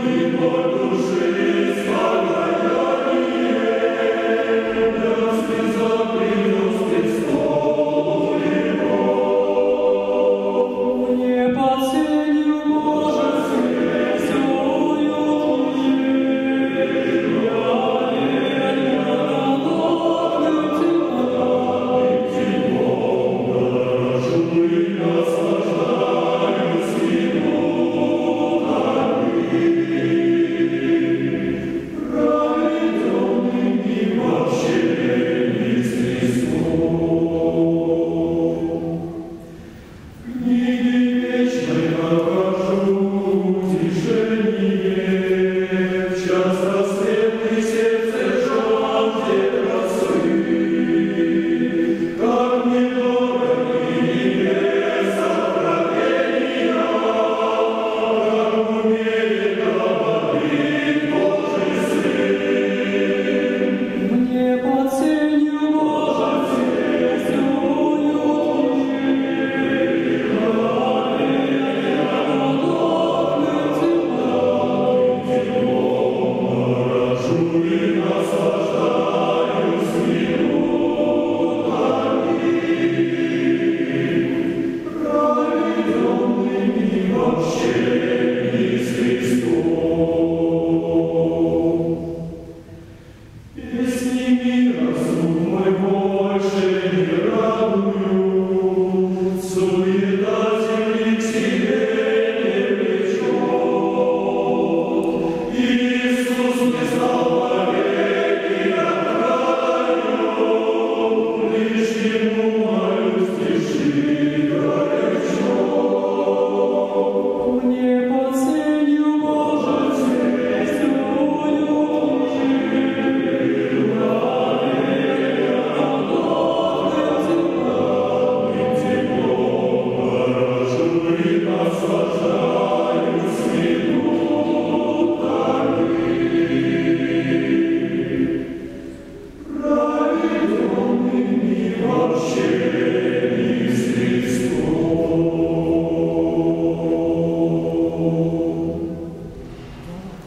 Lord.